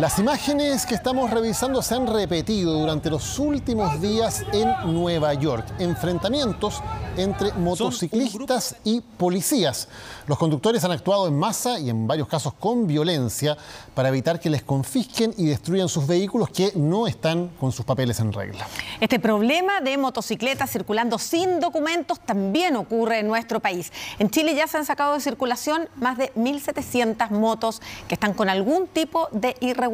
Las imágenes que estamos revisando se han repetido durante los últimos días en Nueva York. Enfrentamientos entre motociclistas y policías. Los conductores han actuado en masa y en varios casos con violencia para evitar que les confisquen y destruyan sus vehículos que no están con sus papeles en regla. Este problema de motocicletas circulando sin documentos también ocurre en nuestro país. En Chile ya se han sacado de circulación más de 1.700 motos que están con algún tipo de irregularidad.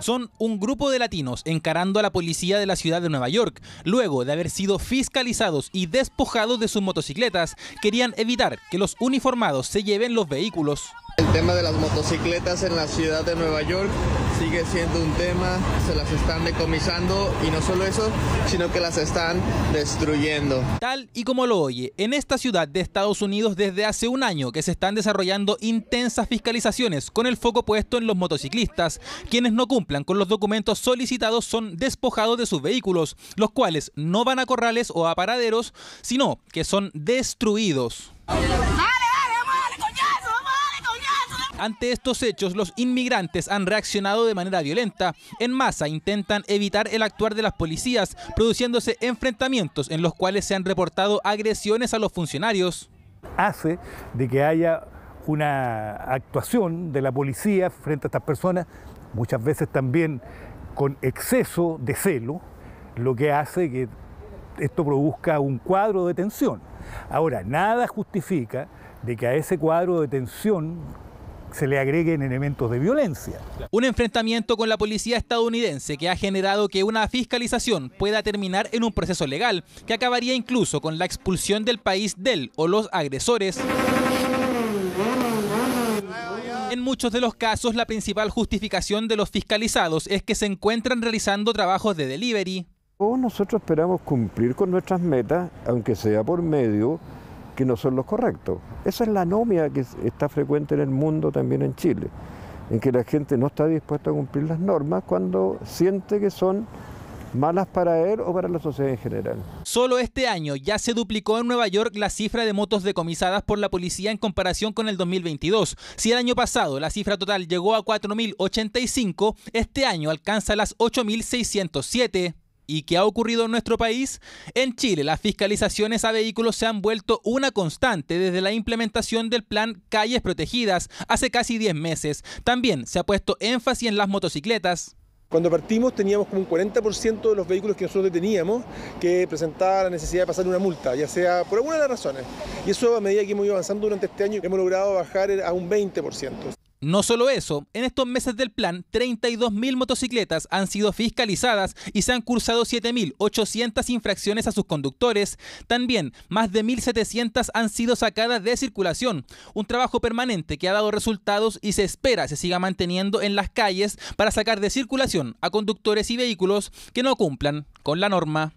Son un grupo de latinos encarando a la policía de la ciudad de Nueva York. Luego de haber sido fiscalizados y despojados de sus motocicletas, querían evitar que los uniformados se lleven los vehículos. El tema de las motocicletas en la ciudad de Nueva York sigue siendo un tema, se las están decomisando y no solo eso, sino que las están destruyendo. Tal y como lo oye, en esta ciudad de Estados Unidos desde hace un año que se están desarrollando intensas fiscalizaciones con el foco puesto en los motociclistas. Quienes no cumplan con los documentos solicitados son despojados de sus vehículos, los cuales no van a corrales o a paraderos, sino que son destruidos. Ante estos hechos, los inmigrantes han reaccionado de manera violenta. En masa intentan evitar el actuar de las policías, produciéndose enfrentamientos en los cuales se han reportado agresiones a los funcionarios. Hace de que haya una actuación de la policía frente a estas personas, muchas veces también con exceso de celo, lo que hace que esto produzca un cuadro de tensión. Ahora, nada justifica de que a ese cuadro de tensión se le agreguen elementos de violencia. Un enfrentamiento con la policía estadounidense que ha generado que una fiscalización pueda terminar en un proceso legal que acabaría incluso con la expulsión del país del o los agresores. En muchos de los casos, la principal justificación de los fiscalizados es que se encuentran realizando trabajos de delivery. Todos nosotros esperamos cumplir con nuestras metas, aunque sea por medio que no son los correctos. Esa es la anomia que está frecuente en el mundo, también en Chile, en que la gente no está dispuesta a cumplir las normas cuando siente que son malas para él o para la sociedad en general. Solo este año ya se duplicó en Nueva York la cifra de motos decomisadas por la policía en comparación con el 2022. Si el año pasado la cifra total llegó a 4.085, este año alcanza las 8.607. ¿Y qué ha ocurrido en nuestro país? En Chile, las fiscalizaciones a vehículos se han vuelto una constante desde la implementación del plan Calles Protegidas hace casi 10 meses. También se ha puesto énfasis en las motocicletas. Cuando partimos teníamos como un 40% de los vehículos que nosotros deteníamos que presentaba la necesidad de pasar una multa, ya sea por alguna de las razones. Y eso, a medida que hemos ido avanzando durante este año, hemos logrado bajar a un 20%. No solo eso, en estos meses del plan, 32.000 motocicletas han sido fiscalizadas y se han cursado 7.800 infracciones a sus conductores. También, más de 1.700 han sido sacadas de circulación. Un trabajo permanente que ha dado resultados y se espera se siga manteniendo en las calles para sacar de circulación a conductores y vehículos que no cumplan con la norma.